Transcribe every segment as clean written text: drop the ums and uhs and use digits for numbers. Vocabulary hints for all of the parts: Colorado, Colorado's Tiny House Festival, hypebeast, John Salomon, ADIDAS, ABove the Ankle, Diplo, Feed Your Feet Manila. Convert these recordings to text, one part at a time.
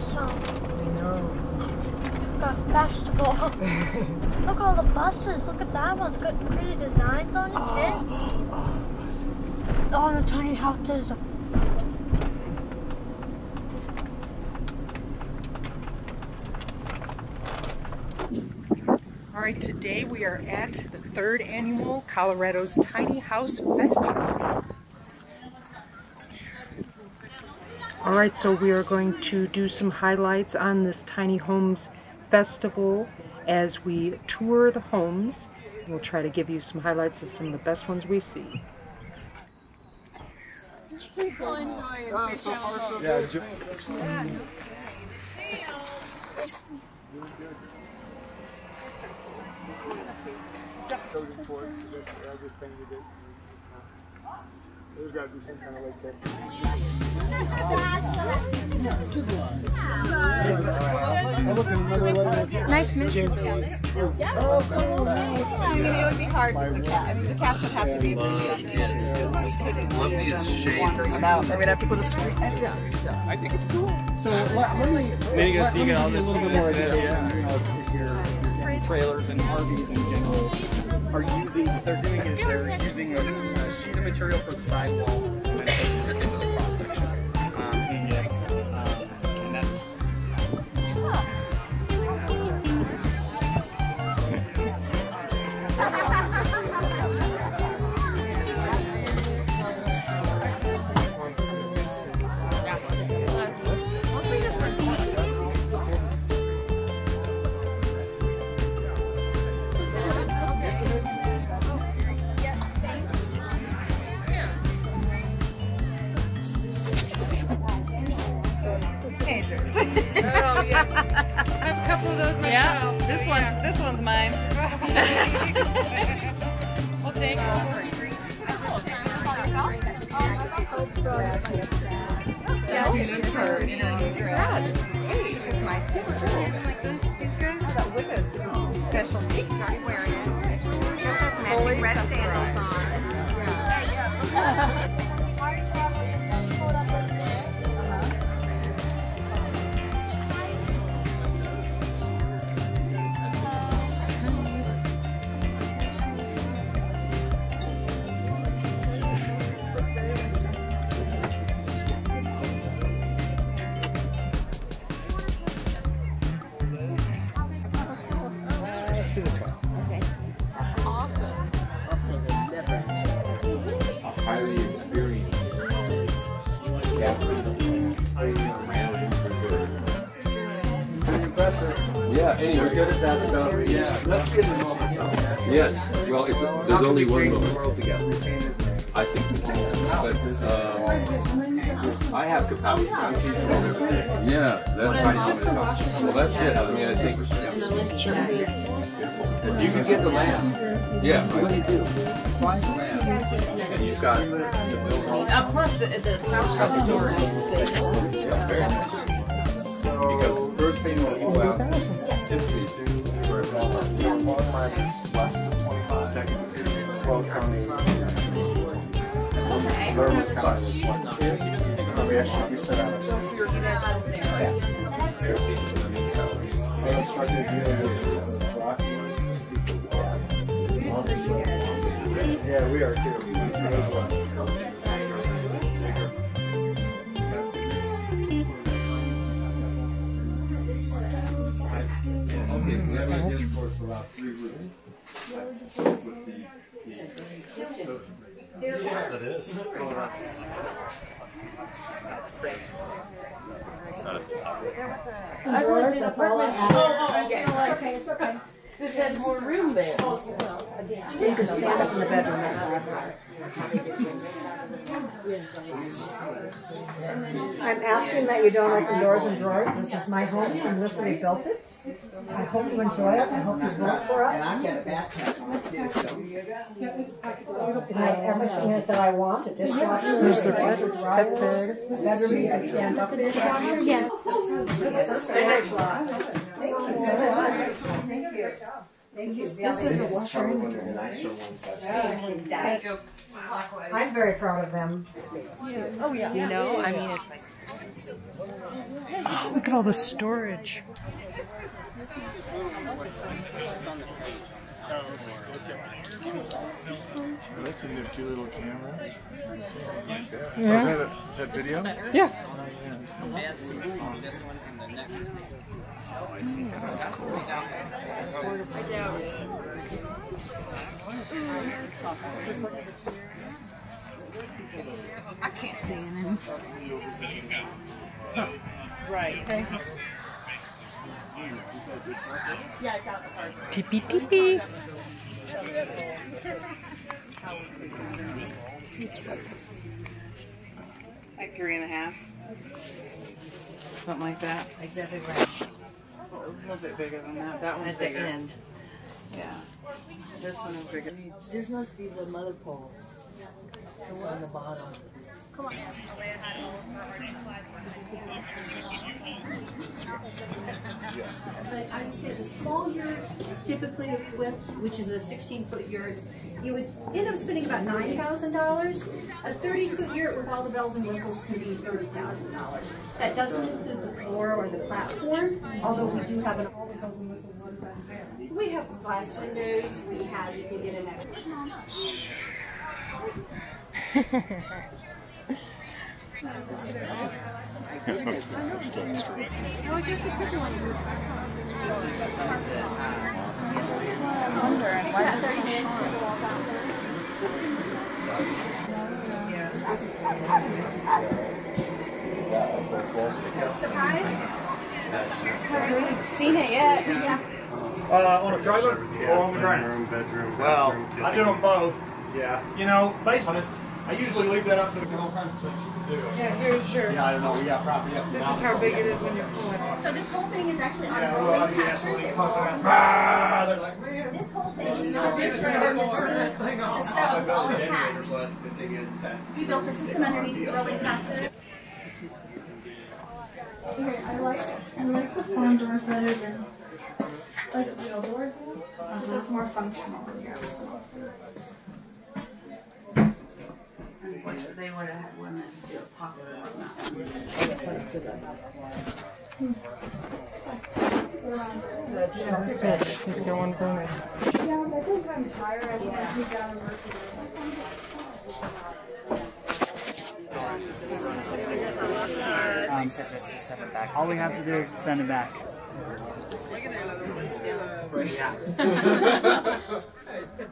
awesome. I know. Got a festival. Look at all the buses. Look at that one. It's got pretty designs on it. Oh, tents. Oh, the buses. Oh, the tiny houses. All right, today we are at the 3rd annual Colorado's Tiny House Festival. All right, so we are going to do some highlights on this Tiny Homes Festival as we tour the homes. We'll try to give you some highlights of some of the best ones we see. Nice mission. Yeah. I mean, it would be hard for the cat. I mean, the cats would have to be really on the kids because these kids wandering about. They would have to go to sleep. Yeah. I think it's cool. So then you can see all this trailers and RVs in general are using, they're using this sheet of material for the sidewall, and this is a cross section. And that's, oh yeah, I have a couple of those myself. Yeah, this one's mine. Well, thank you. This is my sister. These guys got windows. Special things I'm wearing. She has magic red sandals on. Yeah. Yeah, anyway. You're good at that stuff. Yeah. Let's get involved. Yes. Well, there's only one moment. I think we can. But I have capacity. Yeah, that's fine. Well, that's it. I mean, I think. If you can get the land. Yeah. What do you do? Find the land. And you've got the building. Of course, the house story is very nice. Because first thing we'll go out typically do for minus less than 25 seconds. 12 county. We actually set up. Yeah, we are too. That is. I worked in an apartment house. Okay, it's okay. This has more room there. You can stand up in the bedroom. That's what I'm asking that you don't open doors and drawers. This is my home. Simplicity built it. I hope you enjoy it. I hope you vote for us. And I'm going to backpack. It has everything in it that I want. A dishwasher. There's a bedroom. You can stand up in the dishwasher. Yeah. It's a storage lot. Thank you. This is a washer and dryer. I'm very proud of them. You know, I mean, it's like. Oh, look at all the storage. That's a nifty little camera. Yeah. Oh, is that video? Yeah. Oh, yeah. That's cool. I can't see anything. Right. Okay. Tippy tippy. Like 3.5. Something like that. Exactly right. Oh, a little bit bigger than that. That one's bigger. At the end. Yeah. This one is bigger. This must be the mother pole. It's on the bottom. Come on. But I would say the small yurt, typically equipped, which is a 16-foot yurt, you would end up spending about $9,000. A 30-foot yurt with all the bells and whistles can be $30,000. That doesn't include the floor or the platform, although we do have an all the bells and whistles. We have glass windows. We have, you can get an extra. This is haven't seen it yet. Yeah. On a trailer or on the ground? Bedroom. Well, I did them both. Yeah. You know, based on it. I usually leave that up to the all kinds of stuff you can do. Yeah, very sure. Yeah, I don't know. We got property up. This is how big it is when you're pulling. So this whole thing is actually on rolling casters. They're like, man. This whole thing is not big. The stones, all attached. We built a system underneath the rolling casters. Okay, I like the farm doors better than like the real doors. It's more functional than the other doors. They would have had one that felt popular or not. He's going for me. Yeah, I think I'm tired. I want to take out and work today. Just to send it back. All we have to do is send it back.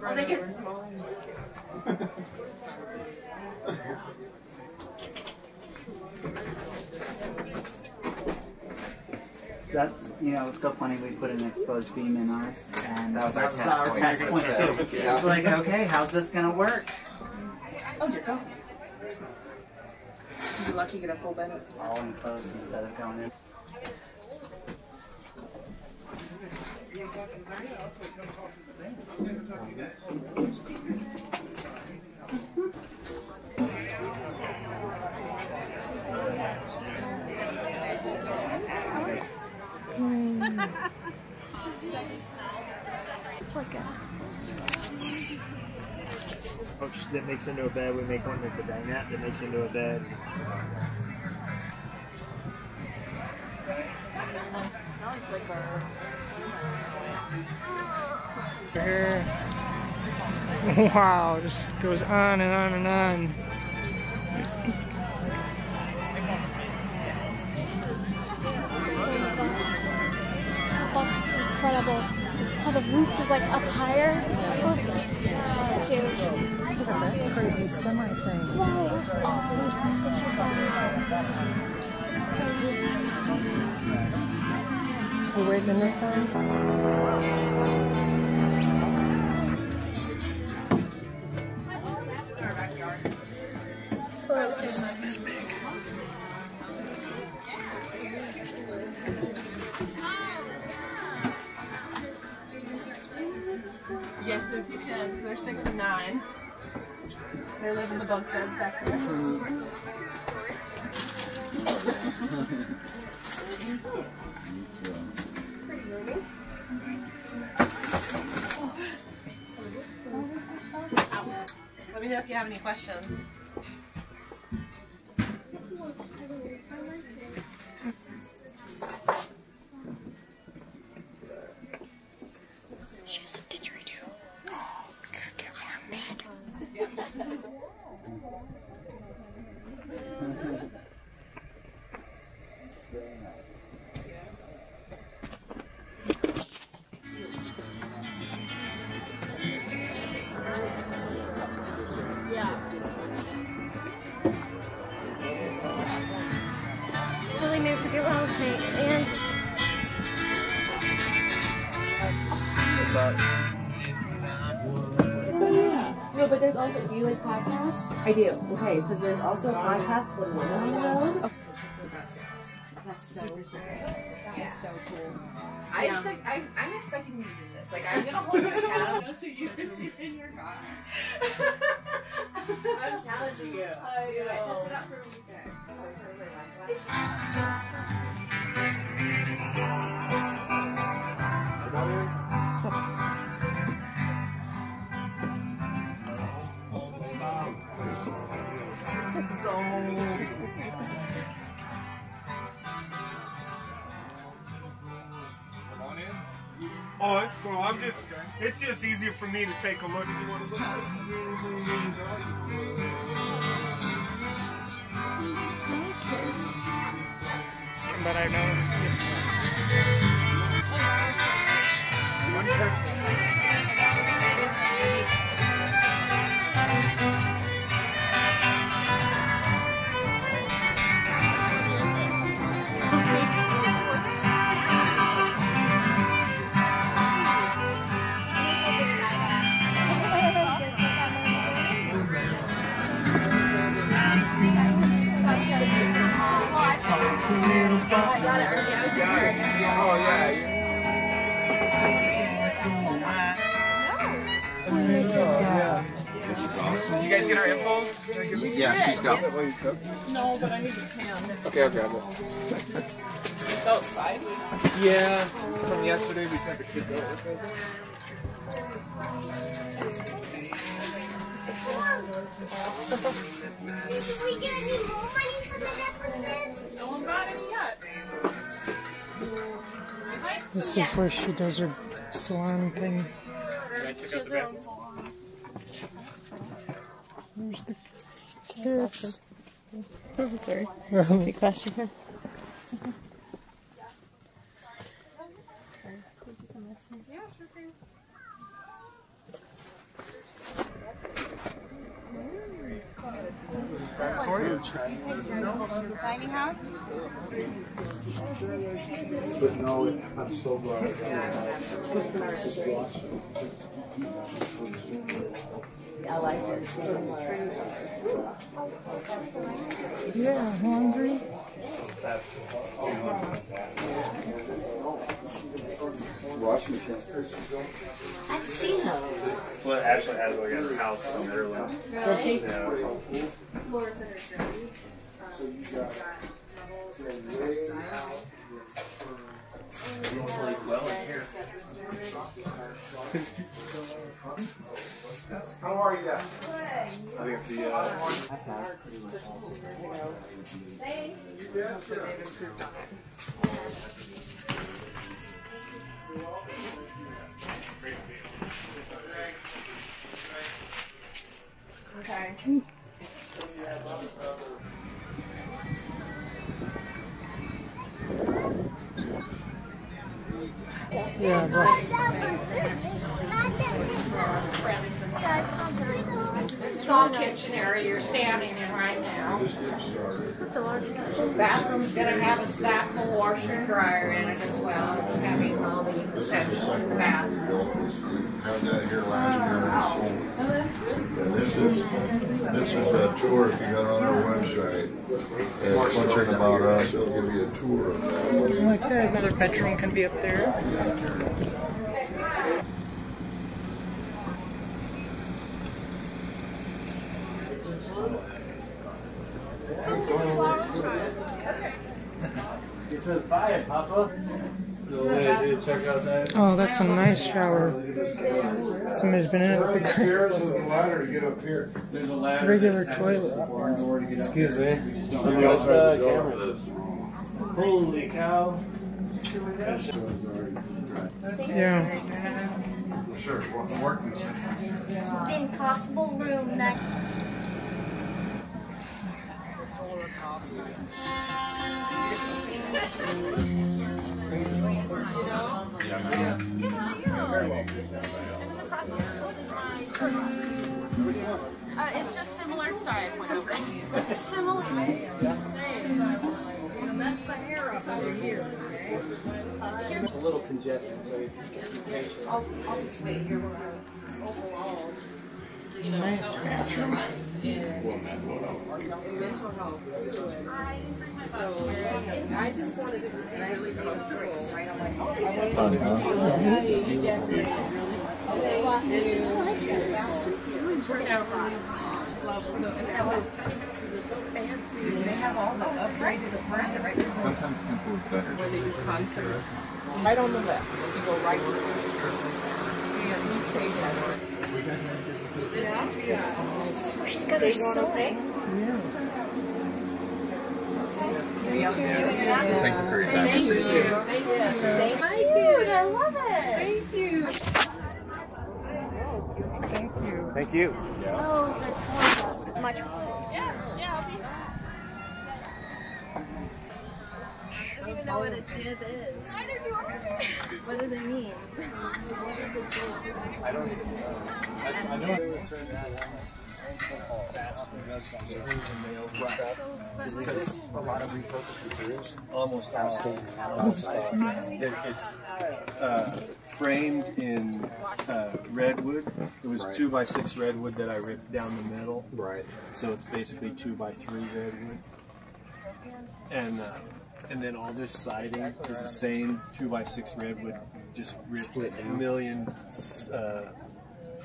I think it's smaller. That's, you know, it's so funny, we put an exposed beam in ours, and that was our test point too. Yeah. I was like, okay, how's this going to work? Oh, dear God. You're lucky you get a full bed. All enclosed instead of going in. It's like a couch that makes into a bed. We make one that's a dinette that makes into a bed. Wow, just goes on and on and on. It's incredible. How the roof is like up higher. It's huge. Look at that crazy semi thing. Whoa. Oh, we're waiting on this side. Yes, they're two kids. They're 6 and 9. They live in the bunk beds back there. Pretty moving. Let me know if you have any questions. Really made for the rattlesnake and no, but there's also, do you like podcasts? I do. Okay, because there's also a podcast called Woman on the Road. That's so cool. That is so cool. I'm expecting you to do this. Like, I'm going to hold my cap so you can see in your car. I'm challenging you. I test it out for a weekend. Oh, it's cool. It's just easier for me to take a look. You want to look at it? But I know. One person. Did you guys get our info? Yeah, she's got it. No, but I need a can. Okay, I'll grab it. It's outside? Yeah, from yesterday we sent the kids over. Did we get any more money for the deficit? No one got any yet. This is where she does her salon thing. She does her own salon. There's the kids. Professor, take a question here. Thank you so much. Yeah, sure thing. The tiny house? But no, I'm so glad. I like this. Yeah, hungry. I've seen those. That's what Ashley has like at her house in Maryland. Does she? How are you guys? I think the pretty much all okay. Yeah, this small kitchen area you're standing in right now. The bathroom's going to have a stackable washer and dryer in it as well. It's having all the essentials in the bathroom. This is a tour if you got on our website. And once you're about us, it'll give you a tour of that. Like that, another bedroom can be up there. It says buy it, Papa. Check out that. Oh, that's a nice shower. Somebody's been in it. There's a ladder to get up here. There's a ladder. Regular toilet. Excuse me. Holy cow. Yeah. Sure. The impossible room that. It's just similar. Sorry, I went over. It's similar. Just saying. That's the hair up over here. It's a little congested, so you can be patient. I'll just wait here. Overall, you know, bathroom. And mental health too. So I just wanted it to be really comfortable. Right? I'm like, Colorado's Tiny Houses are so fancy. And they have all the upgraded apartments. Sometimes simple is better. When they do concerts. Right on the left. You can go right to the at least stay there. Yeah. Yeah. She's got her soul. Yeah. Thank you for your time. Thank you. Thank you. Thank you. I love it. Thank you. Thank you. Thank you. Yeah. Oh, the corn much. Yeah, yeah, I'll be I don't even know what a jib is. Neither do I. What does it mean? I don't even know. I know it turned out because a lot of repurposed materials almost outstanding. It's framed in redwood. It was 2x6 redwood that I ripped down the middle. Right. So it's basically 2x3 redwood. And then all this siding is the same 2x6 redwood, just ripped a million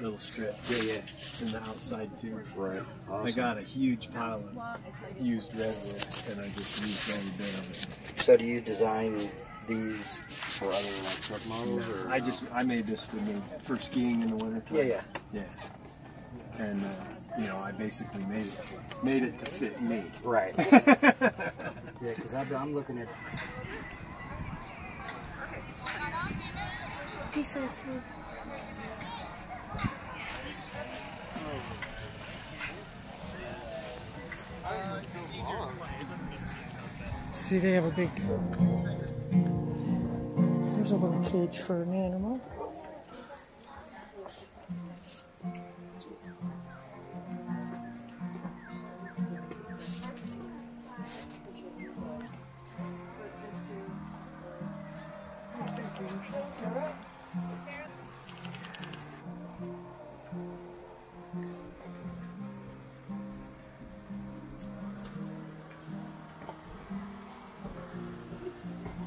little strips. Yeah, yeah. And the outside too. Right. Awesome. I got a huge pile of used redwood, and I just used every bit of it. So do you design these for other like truck models, or I made this for me for skiing in the winter. Yeah. And you know, I basically made it to fit me. Right. Yeah, because I'm looking at a piece of. See, they have a big. There's a little cage for an animal.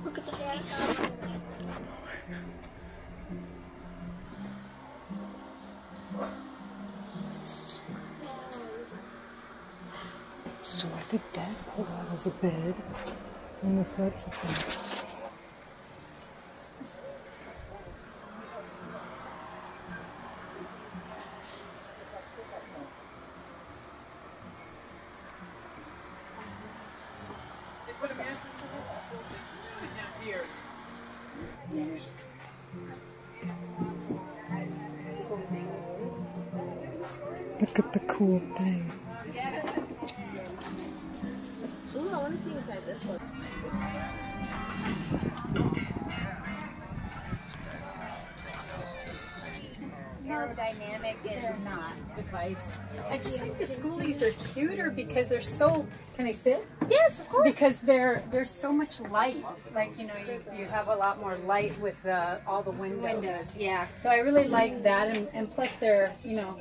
Look at the face. So I think that hold on is a bed. I don't know if that's a bed. Look at the cool thing. Ooh, I want to see inside this one. Aerodynamic or not device. I just think the schoolies are cuter because they're so. Can I sit? Yes, of course. Because there's so much light. Like, you know, you have a lot more light with all the windows. Yeah. So I really like that, and plus they're, you know.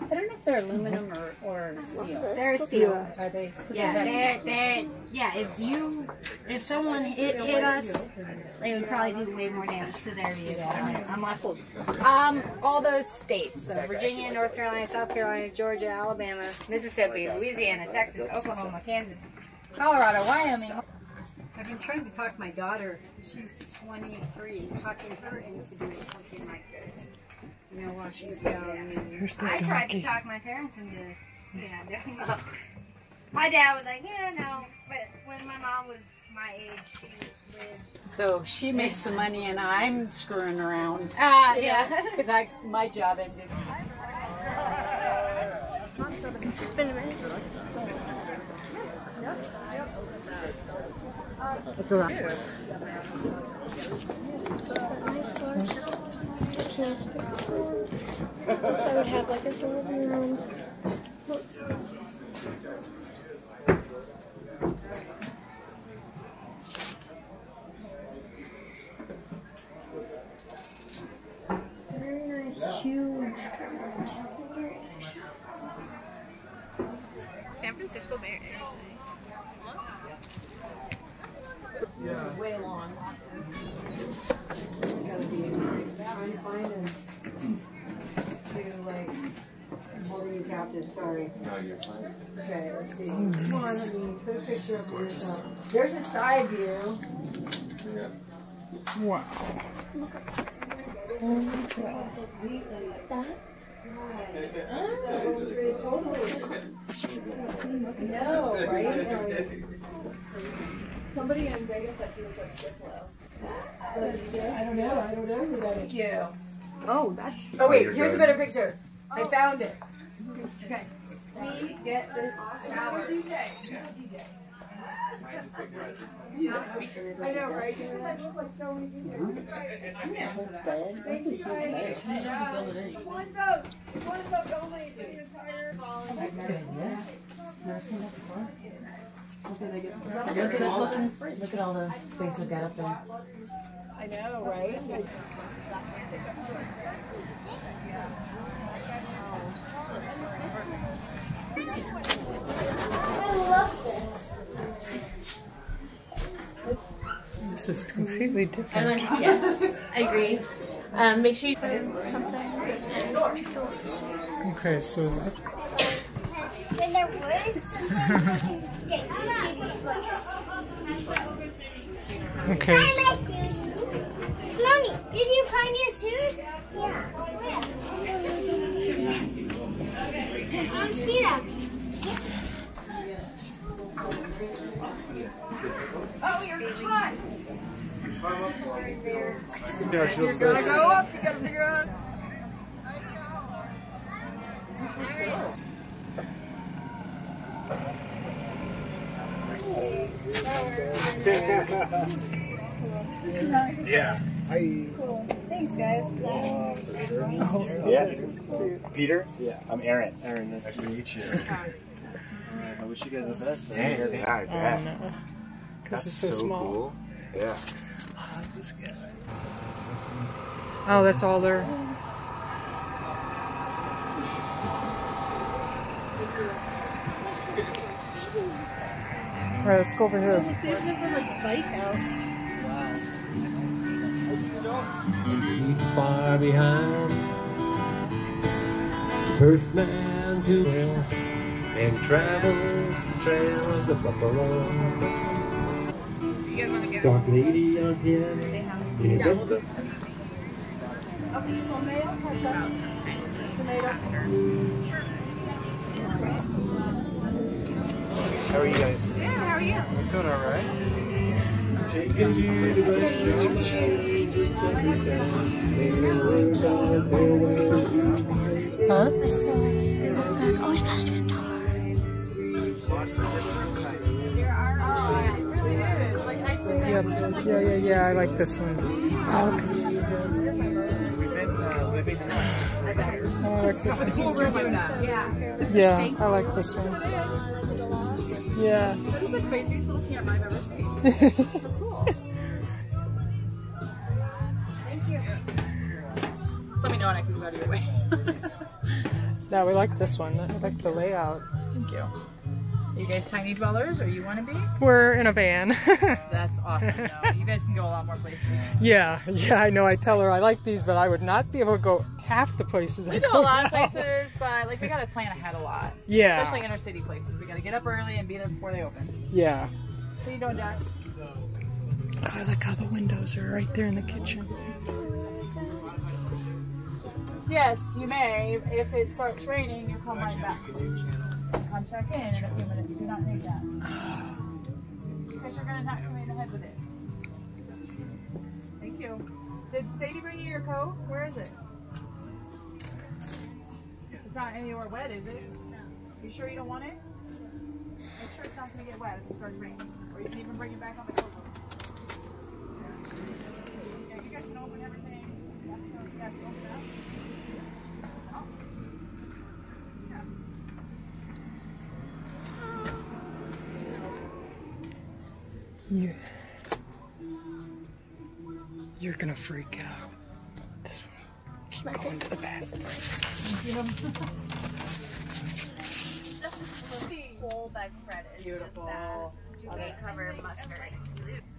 I don't know if they're aluminum or steel. They're steel. Are they? Yeah, if someone hit us, they would probably do way more damage to their vehicle. Unless all those states, so Virginia, North Carolina, South Carolina, Georgia, Alabama, Mississippi, Louisiana, Texas, Oklahoma, Kansas, Colorado, Wyoming. I've been trying to talk my daughter, she's 23, talking her into doing something like this. You know, while she's down. And I tried to talk my parents into, you know, doing well. My dad was like, yeah, no. But when my mom was my age, she lived. So she makes some money and I'm screwing around. Yeah. Because my job ended. Just been a minute. Look around. It's nice. Also, I would have like this living room. Look. Very nice, huge. San Francisco Bay Area. Yeah. Way long. You gotta be confined to like holding you captive. Sorry. No, you're fine. Okay, let's see. Oh, come on, let me put a picture of yourself. There's a side view. Yeah. Wow. Oh my God. That. No, right? Somebody in Vegas like you was like Diplo. I don't know who that is. You. Oh, that's. Oh wait, here's a better picture. I found it. Okay. We get this. Our DJ. DJ. I know, right? Because I look like so many people. I'm in a whole bed. That's a huge bed. One vote only. I've never seen that before. What did I get? Look at all the space I've got up there. I know, right? I love this. This is completely different. Yes, I agree. Make sure you put something. Okay, so is that? When they're wood, sometimes you can get people sweaters. Okay. Mommy, did you find your suit? Yeah. I see that. Oh, you're caught! You're gonna go up, you gotta figure out. Yeah. Hi. Cool. Thanks, guys. Yeah, it's cute. Peter? Yeah. I'm Aaron. Aaron, nice to meet you. I wish you guys the best. Yeah, I bet. No. That's so small. Cool. Yeah. I like this guy. Oh, that's all there. All right, let's go over here. There's never like bike out. Wow. Far behind. First man to win. And travels the trail of the buffalo. You guys want to get a dark lady on here. They have university. How are you guys? Yeah, how are you? I'm doing alright. Huh? I always gotta do it. Yeah, I like this one. Oh, okay. I like this one. Yeah, I like this one. Yeah. This is the craziest little camp I've ever seen. It's so cool. Thank you. Just let me know and I can go out of your way. No, we like this one. I like the layout. Thank you. Are you guys tiny dwellers, or you want to be? We're in a van. That's awesome, though. You guys can go a lot more places. Yeah, I know. I tell her I like these, but I would not be able to go half the places I go a lot now. Of places, but like we got to plan ahead a lot. Yeah. Especially inner city places. We got to get up early and be there before they open. Yeah. What are you doing, Dax? I like how the windows are right there in the kitchen. Yes, you may. If it starts raining, you come right back. Come check in a few minutes. Do not need that. Because you're going to knock somebody in the head with it. Thank you. Did Sadie bring you your coat? Where is it? It's not anywhere wet, is it? No. You sure you don't want it? Make sure it's not going to get wet if it starts raining. Or you can even bring it back on the cover. Yeah, you guys can open everything. You have to open it up. You're gonna freak out. This one. Keep going to the bathroom. Whole bag spread is beautiful. Cover mustard.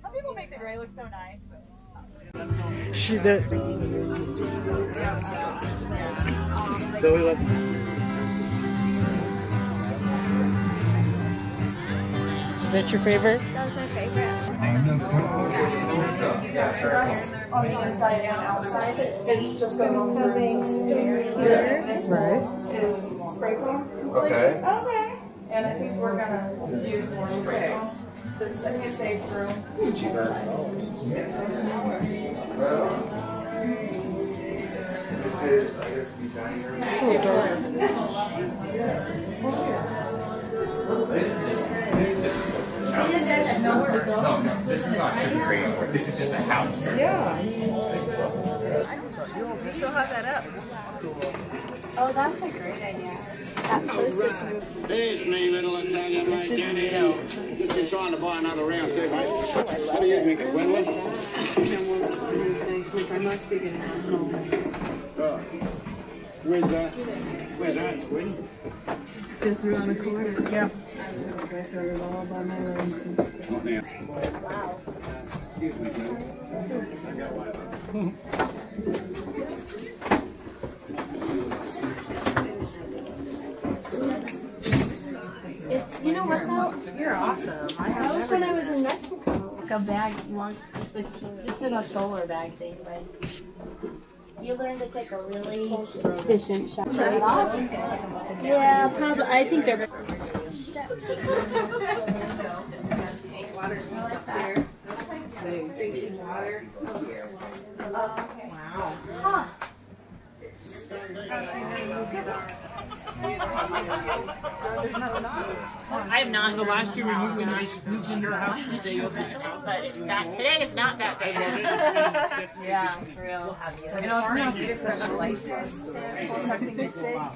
Some people make the gray look so nice, but it's just not really. She did. So we left. Is that your favorite? That was my favorite. Yeah, on the inside and outside, it's just going on the banks. This one is spray foam. Okay. Okay. And I think we're going to use more spray foam. So it's going to save room. This is, I guess, we've done here. No, this is not sugar cream. This is just a house. Yeah. You still have that up. Oh, that's a great idea. That's just. There's me, little Italian right candy. Just been trying to buy another round too, mate. What do you think of Wendland? I must be getting one home. Where's that? Where's that, sweetie? Just around the corner. Yeah. I guess I was all by my lonesome. Wow. Excuse me, dude. I got one of them. It's, you know what though? You're awesome. That was when I was in Mexico. Like a bag, one. It's in a solar bag thing, but. You learn to take a really efficient shot. Yeah, probably. I think they're steps. Wow. Huh. I have not. The last year we moved to your house today, but that today is not that day. Yeah, for real. You know, it's not good special license.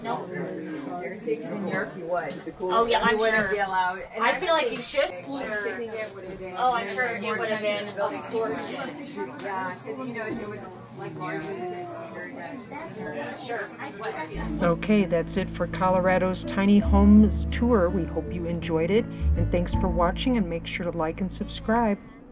No. Seriously, in Europe you would. Oh yeah, I'm sure. I feel like you should. Oh, I'm sure it would have been a fortune. Yeah, you know it was like larger than sure. Okay, that's it for Colorado's Tiny Homes tour. We hope you enjoyed it, and thanks for watching, and make sure to like and subscribe.